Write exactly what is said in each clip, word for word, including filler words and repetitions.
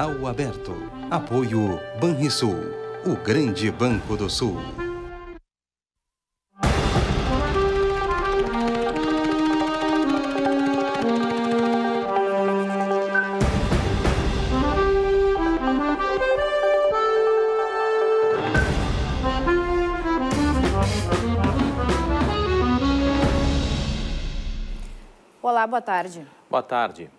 Canal Aberto. Apoio Banrisul, o grande banco do Sul. Olá, boa tarde. Boa tarde.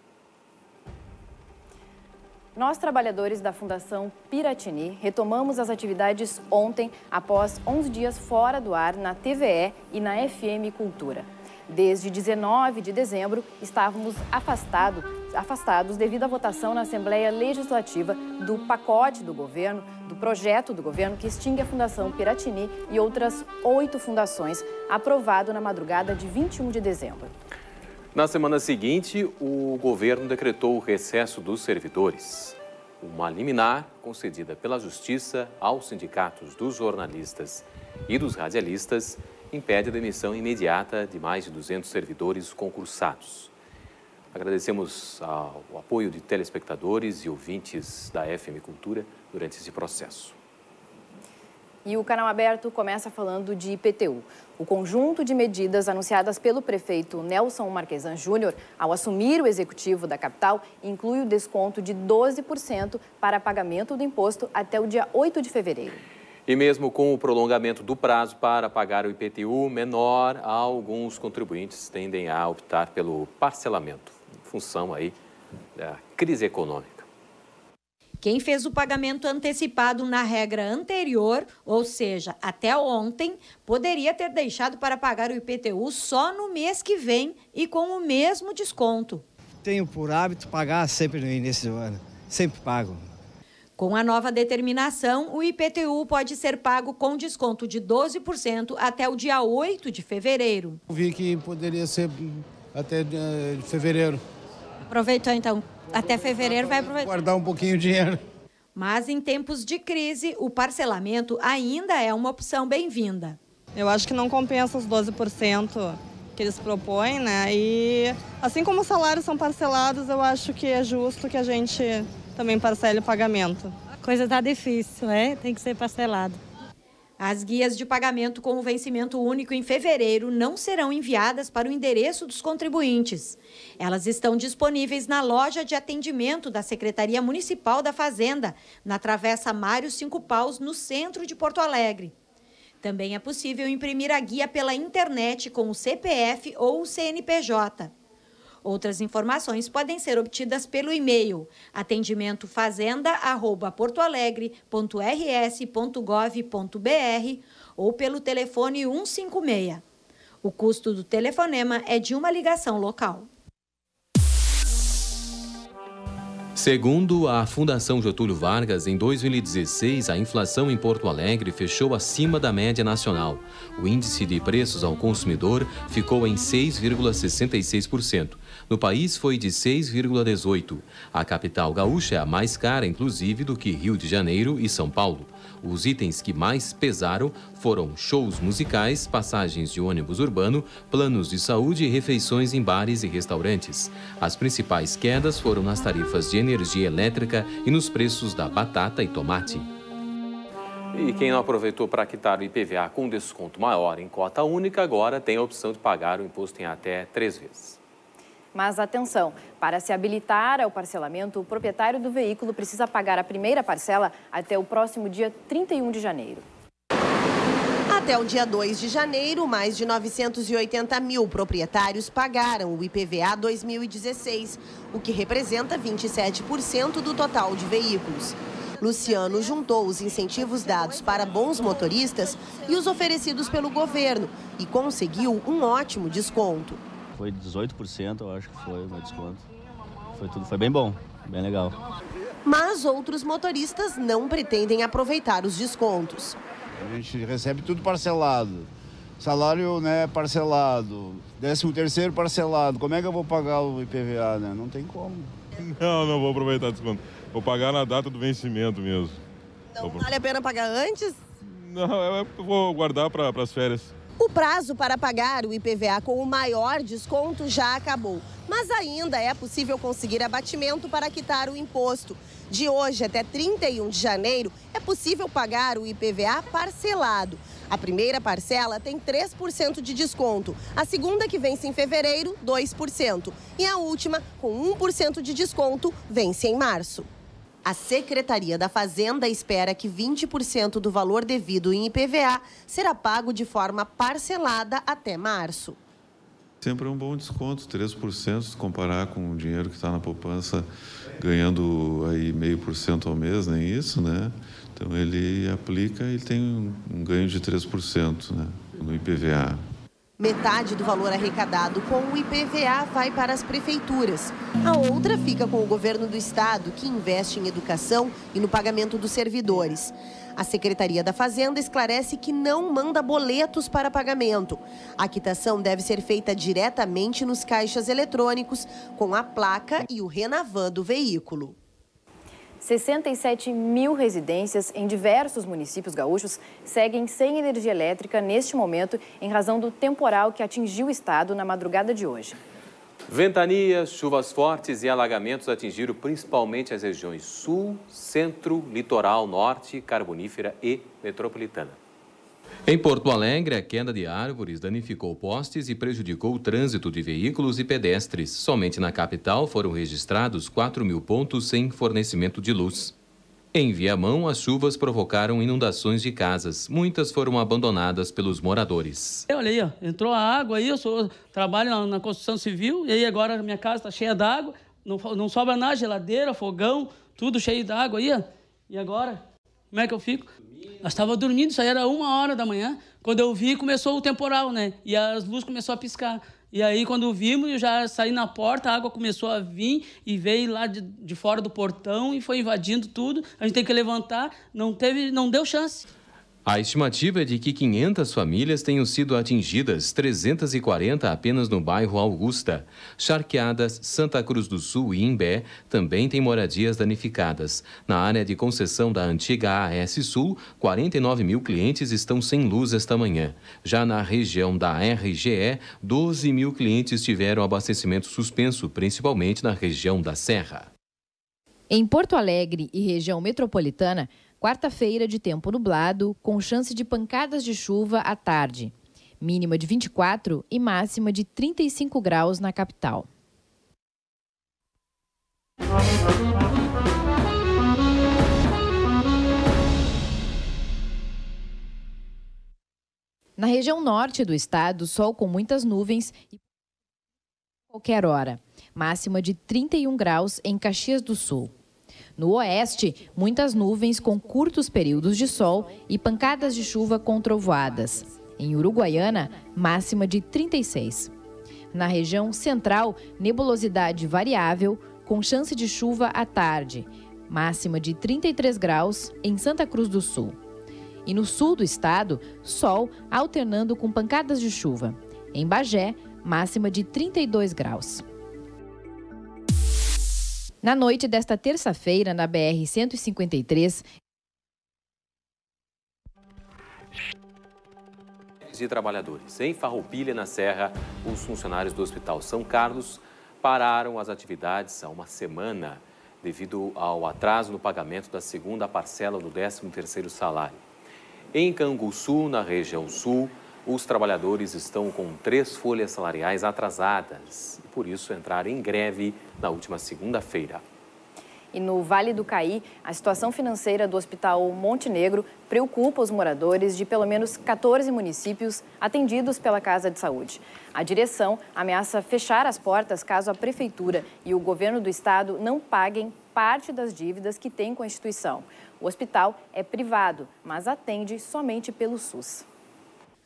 Nós, trabalhadores da Fundação Piratini, retomamos as atividades ontem, após onze dias fora do ar, na T V E e na F M Cultura. Desde dezenove de dezembro, estávamos afastado, afastados devido à votação na Assembleia Legislativa do pacote do governo, do projeto do governo que extingue a Fundação Piratini e outras oito fundações, aprovado na madrugada de vinte e um de dezembro. Na semana seguinte, o governo decretou o recesso dos servidores. Uma liminar concedida pela Justiça aos sindicatos dos jornalistas e dos radialistas impede a demissão imediata de mais de duzentos servidores concursados. Agradecemos ao apoio de telespectadores e ouvintes da F M Cultura durante esse processo. E o Canal Aberto começa falando de I P T U. O conjunto de medidas anunciadas pelo prefeito Nelson Marquesan Júnior ao assumir o executivo da capital inclui o desconto de doze por cento para pagamento do imposto até o dia oito de fevereiro. E mesmo com o prolongamento do prazo para pagar o I P T U menor, alguns contribuintes tendem a optar pelo parcelamento, em função aí da crise econômica. Quem fez o pagamento antecipado na regra anterior, ou seja, até ontem, poderia ter deixado para pagar o I P T U só no mês que vem e com o mesmo desconto. Tenho por hábito pagar sempre no início do ano, sempre pago. Com a nova determinação, o I P T U pode ser pago com desconto de doze por cento até o dia oito de fevereiro. Eu vi que poderia ser até uh, fevereiro. Aproveitou então. Até fevereiro vai aproveitar. Guardar um pouquinho de dinheiro. Mas em tempos de crise, o parcelamento ainda é uma opção bem-vinda. Eu acho que não compensa os doze por cento que eles propõem, né? E assim como os salários são parcelados, eu acho que é justo que a gente também parcele o pagamento. A coisa tá difícil, né? Tem que ser parcelado. As guias de pagamento com o vencimento único em fevereiro não serão enviadas para o endereço dos contribuintes. Elas estão disponíveis na loja de atendimento da Secretaria Municipal da Fazenda, na Travessa Mário Cinco Paus, no centro de Porto Alegre. Também é possível imprimir a guia pela internet com o C P F ou o C N P J. Outras informações podem ser obtidas pelo e-mail atendimento fazenda arroba porto alegre ponto r s ponto gov ponto br ou pelo telefone um cinco seis. O custo do telefonema é de uma ligação local. Segundo a Fundação Getúlio Vargas, em dois mil e dezesseis, a inflação em Porto Alegre fechou acima da média nacional. O índice de preços ao consumidor ficou em seis vírgula sessenta e seis por cento. No país foi de seis vírgula dezoito por cento. A capital gaúcha é a mais cara, inclusive, do que Rio de Janeiro e São Paulo. Os itens que mais pesaram foram shows musicais, passagens de ônibus urbano, planos de saúde e refeições em bares e restaurantes. As principais quedas foram nas tarifas de energia elétrica e nos preços da batata e tomate. E quem não aproveitou para quitar o I P V A com desconto maior em cota única, agora tem a opção de pagar o imposto em até três vezes. Mas atenção, para se habilitar ao parcelamento, o proprietário do veículo precisa pagar a primeira parcela até o próximo dia trinta e um de janeiro. Até o dia dois de janeiro, mais de novecentos e oitenta mil proprietários pagaram o I P V A dois mil e dezesseis, o que representa vinte e sete por cento do total de veículos. Luciano juntou os incentivos dados para bons motoristas e os oferecidos pelo governo e conseguiu um ótimo desconto. Foi dezoito por cento, eu acho que foi o meu desconto. Foi tudo, foi bem bom, bem legal. Mas outros motoristas não pretendem aproveitar os descontos. A gente recebe tudo parcelado. Salário, né, parcelado. Décimo terceiro parcelado. Como é que eu vou pagar o I P V A, né? Não tem como. Não, não vou aproveitar desconto. Vou pagar na data do vencimento mesmo. Então vale a pena pagar antes? Não, eu vou guardar para as férias. O prazo para pagar o I P V A com o maior desconto já acabou, mas ainda é possível conseguir abatimento para quitar o imposto. De hoje até trinta e um de janeiro, é possível pagar o I P V A parcelado. A primeira parcela tem três por cento de desconto, a segunda, que vence em fevereiro, dois por cento, e a última, com um por cento de desconto, vence em março. A Secretaria da Fazenda espera que vinte por cento do valor devido em I P V A será pago de forma parcelada até março. Sempre é um bom desconto, três por cento, se comparar com o dinheiro que está na poupança, ganhando aí meio por cento ao mês, nem isso, né? Então ele aplica e tem um ganho de três por cento, né, no I P V A. Metade do valor arrecadado com o I P V A vai para as prefeituras. A outra fica com o governo do estado, que investe em educação e no pagamento dos servidores. A Secretaria da Fazenda esclarece que não manda boletos para pagamento. A quitação deve ser feita diretamente nos caixas eletrônicos, com a placa e o Renavam do veículo. sessenta e sete mil residências em diversos municípios gaúchos seguem sem energia elétrica neste momento em razão do temporal que atingiu o estado na madrugada de hoje. Ventanias, chuvas fortes e alagamentos atingiram principalmente as regiões sul, centro, litoral norte, carbonífera e metropolitana. Em Porto Alegre, a queda de árvores danificou postes e prejudicou o trânsito de veículos e pedestres. Somente na capital foram registrados quatro mil pontos sem fornecimento de luz. Em Viamão, as chuvas provocaram inundações de casas. Muitas foram abandonadas pelos moradores. Olha aí, ó, entrou a água aí, eu sou, trabalho na, na construção civil, e aí agora a minha casa está cheia d'água, não, não sobra nada, geladeira, fogão, tudo cheio d'água aí, ó. E agora, como é que eu fico? Nós estávamos dormindo, isso aí era uma hora da manhã, quando eu vi, começou o temporal, né? E as luzes começaram a piscar. E aí, quando vimos, eu já saí na porta, a água começou a vir e veio lá de, de fora do portão e foi invadindo tudo. A gente tem que levantar, não teve, não deu chance. A estimativa é de que quinhentas famílias tenham sido atingidas, trezentas e quarenta apenas no bairro Augusta. Charqueadas, Santa Cruz do Sul e Imbé também têm moradias danificadas. Na área de concessão da antiga A E S Sul, quarenta e nove mil clientes estão sem luz esta manhã. Já na região da R G E, doze mil clientes tiveram abastecimento suspenso, principalmente na região da Serra. Em Porto Alegre e região metropolitana, quarta-feira de tempo nublado, com chance de pancadas de chuva à tarde. Mínima de vinte e quatro e máxima de trinta e cinco graus na capital. Na região norte do estado, sol com muitas nuvens e a qualquer hora. Máxima de trinta e um graus em Caxias do Sul. No oeste, muitas nuvens com curtos períodos de sol e pancadas de chuva com trovoadas. Em Uruguaiana, máxima de trinta e seis. Na região central, nebulosidade variável, com chance de chuva à tarde. Máxima de trinta e três graus em Santa Cruz do Sul. E no sul do estado, sol alternando com pancadas de chuva. Em Bagé, máxima de trinta e dois graus. Na noite desta terça-feira, na B R cento e cinquenta e três... de trabalhadores. Em Farroupilha, na Serra, os funcionários do Hospital São Carlos pararam as atividades há uma semana devido ao atraso no pagamento da segunda parcela do décimo terceiro salário. Em Canguçu, na região sul, os trabalhadores estão com três folhas salariais atrasadas e, por isso, entraram em greve na última segunda-feira. E no Vale do Caí, a situação financeira do Hospital Montenegro preocupa os moradores de pelo menos quatorze municípios atendidos pela Casa de Saúde. A direção ameaça fechar as portas caso a Prefeitura e o Governo do Estado não paguem parte das dívidas que tem com a instituição. O hospital é privado, mas atende somente pelo SUS.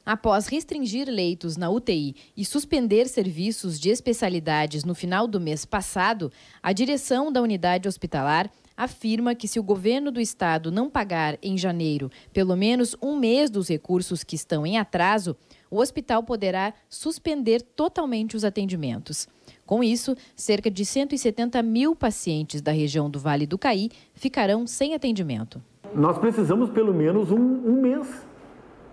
Após restringir leitos na U T I e suspender serviços de especialidades no final do mês passado, a direção da unidade hospitalar afirma que se o governo do estado não pagar em janeiro pelo menos um mês dos recursos que estão em atraso, o hospital poderá suspender totalmente os atendimentos. Com isso, cerca de cento e setenta mil pacientes da região do Vale do Caí ficarão sem atendimento. Nós precisamos pelo menos um, um mês.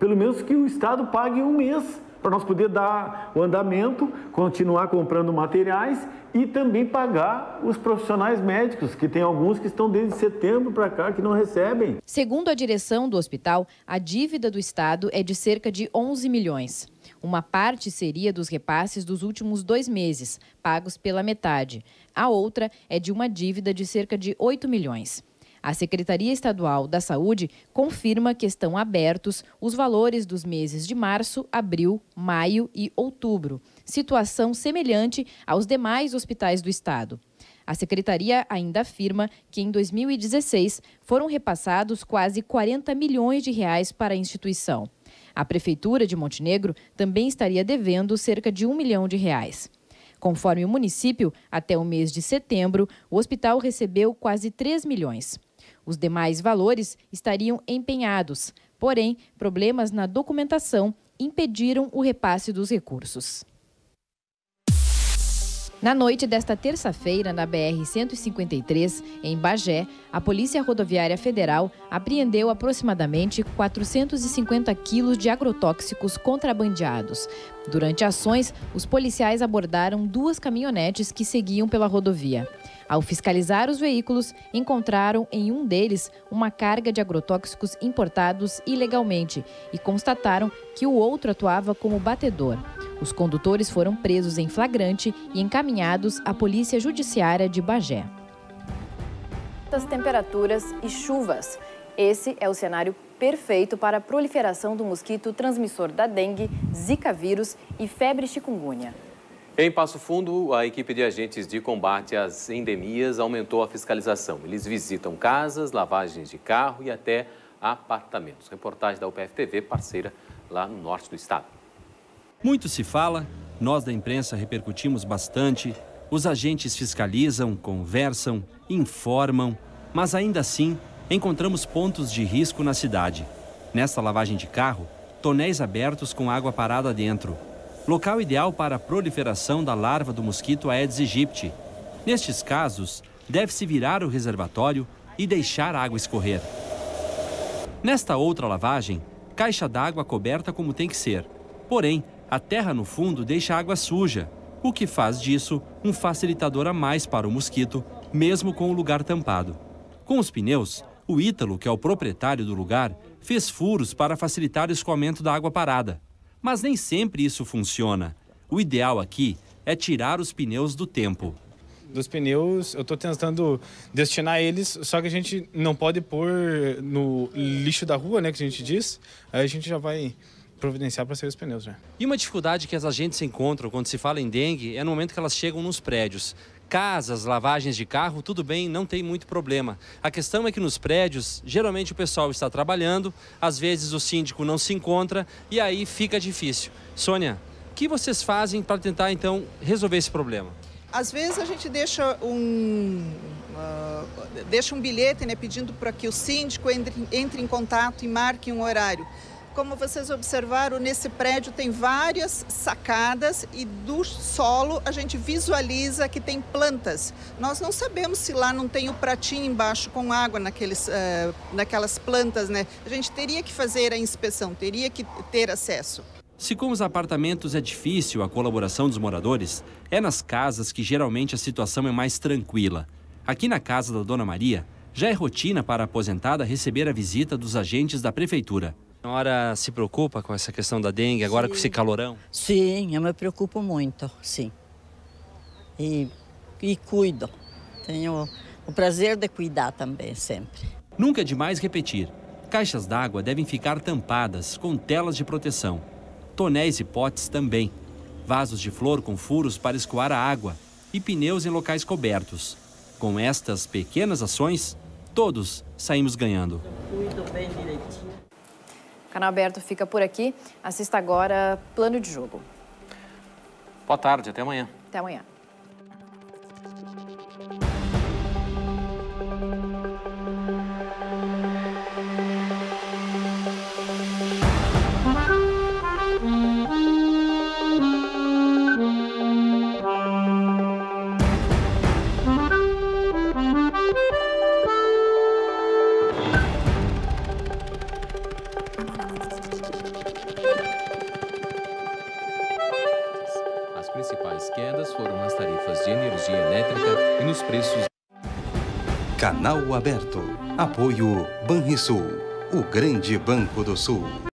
pelo menos que o Estado pague um mês para nós poder dar o andamento, continuar comprando materiais e também pagar os profissionais médicos, que tem alguns que estão desde setembro para cá que não recebem. Segundo a direção do hospital, a dívida do Estado é de cerca de onze milhões. Uma parte seria dos repasses dos últimos dois meses, pagos pela metade. A outra é de uma dívida de cerca de oito milhões. A Secretaria Estadual da Saúde confirma que estão abertos os valores dos meses de março, abril, maio e outubro, situação semelhante aos demais hospitais do estado. A Secretaria ainda afirma que em dois mil e dezesseis foram repassados quase quarenta milhões de reais para a instituição. A Prefeitura de Montenegro também estaria devendo cerca de um milhão de reais. Conforme o município, até o mês de setembro, o hospital recebeu quase três milhões. Os demais valores estariam empenhados, porém, problemas na documentação impediram o repasse dos recursos. Na noite desta terça-feira, na B R cento e cinquenta e três, em Bagé, a Polícia Rodoviária Federal apreendeu aproximadamente quatrocentos e cinquenta quilos de agrotóxicos contrabandeados. Durante ações, os policiais abordaram duas caminhonetes que seguiam pela rodovia. Ao fiscalizar os veículos, encontraram em um deles uma carga de agrotóxicos importados ilegalmente e constataram que o outro atuava como batedor. Os condutores foram presos em flagrante e encaminhados à Polícia Judiciária de Bagé. As temperaturas e chuvas. Esse é o cenário perfeito para a proliferação do mosquito transmissor da dengue, zika vírus e febre chikungunya. Em Passo Fundo, a equipe de agentes de combate às endemias aumentou a fiscalização. Eles visitam casas, lavagens de carro e até apartamentos. Reportagem da U P F T V, parceira lá no norte do estado. Muito se fala, nós da imprensa repercutimos bastante, os agentes fiscalizam, conversam, informam, mas ainda assim encontramos pontos de risco na cidade. Nesta lavagem de carro, tonéis abertos com água parada dentro. Local ideal para a proliferação da larva do mosquito Aedes aegypti. Nestes casos, deve-se virar o reservatório e deixar a água escorrer. Nesta outra lavagem, caixa d'água coberta como tem que ser. Porém, a terra no fundo deixa a água suja, o que faz disso um facilitador a mais para o mosquito, mesmo com o lugar tampado. Com os pneus, o Ítalo, que é o proprietário do lugar, fez furos para facilitar o escoamento da água parada. Mas nem sempre isso funciona. O ideal aqui é tirar os pneus do tempo. Dos pneus, eu estou tentando destinar eles, só que a gente não pode pôr no lixo da rua, né, que a gente diz, aí a gente já vai providenciar para sair os pneus, né? E uma dificuldade que as agentes encontram quando se fala em dengue é no momento que elas chegam nos prédios. Casas, lavagens de carro, tudo bem, não tem muito problema. A questão é que nos prédios, geralmente o pessoal está trabalhando, às vezes o síndico não se encontra e aí fica difícil. Sônia, o que vocês fazem para tentar, então, resolver esse problema? Às vezes a gente deixa um, uh, deixa um bilhete, né, pedindo para que o síndico entre, entre em contato e marque um horário. Como vocês observaram, nesse prédio tem várias sacadas e do solo a gente visualiza que tem plantas. Nós não sabemos se lá não tem o pratinho embaixo com água naqueles, uh, naquelas plantas, né? A gente teria que fazer a inspeção, teria que ter acesso. Se com os apartamentos é difícil a colaboração dos moradores, é nas casas que geralmente a situação é mais tranquila. Aqui na casa da Dona Maria, já é rotina para a aposentada receber a visita dos agentes da prefeitura. A senhora se preocupa com essa questão da dengue, agora sim, com esse calorão? Sim, eu me preocupo muito, sim. E, e cuido. Tenho o prazer de cuidar também, sempre. Nunca é demais repetir. Caixas d'água devem ficar tampadas, com telas de proteção. Tonéis e potes também. Vasos de flor com furos para escoar a água. E pneus em locais cobertos. Com estas pequenas ações, todos saímos ganhando. Cuido bem direitinho. Canal Aberto fica por aqui. Assista agora Plano de Jogo. Boa tarde, até amanhã. Até amanhã. Thank you. principais quedas foram nas tarifas de energia elétrica e nos preços. Canal Aberto. Apoio Banrisul, o grande banco do Sul.